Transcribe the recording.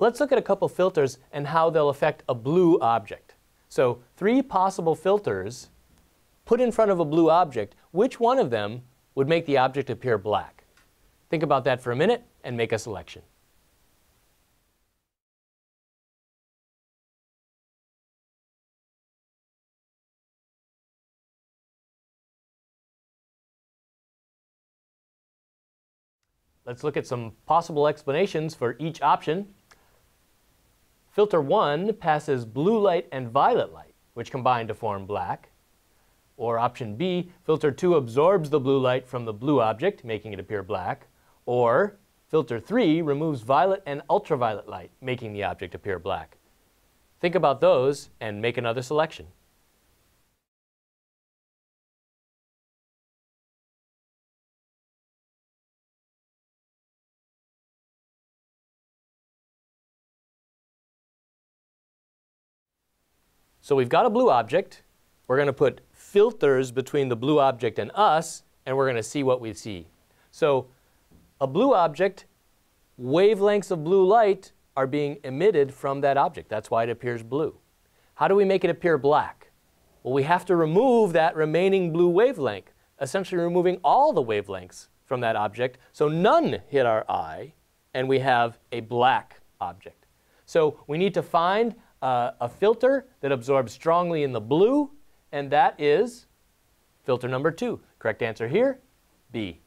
Let's look at a couple filters and how they'll affect a blue object. So three possible filters put in front of a blue object. Which one of them would make the object appear black? Think about that for a minute and make a selection. Let's look at some possible explanations for each option. Filter 1 passes blue light and violet light, which combine to form black. Or option B, filter 2 absorbs the blue light from the blue object, making it appear black. Or filter 3 removes violet and ultraviolet light, making the object appear black. Think about those and make another selection. So we've got a blue object. We're going to put filters between the blue object and us, and we're going to see what we see. So a blue object, wavelengths of blue light are being emitted from that object. That's why it appears blue. How do we make it appear black? Well, we have to remove that remaining blue wavelength, essentially removing all the wavelengths from that object, so none hit our eye, and we have a black object. So we need to find a filter that absorbs strongly in the blue, and that is filter number 2. Correct answer here, B.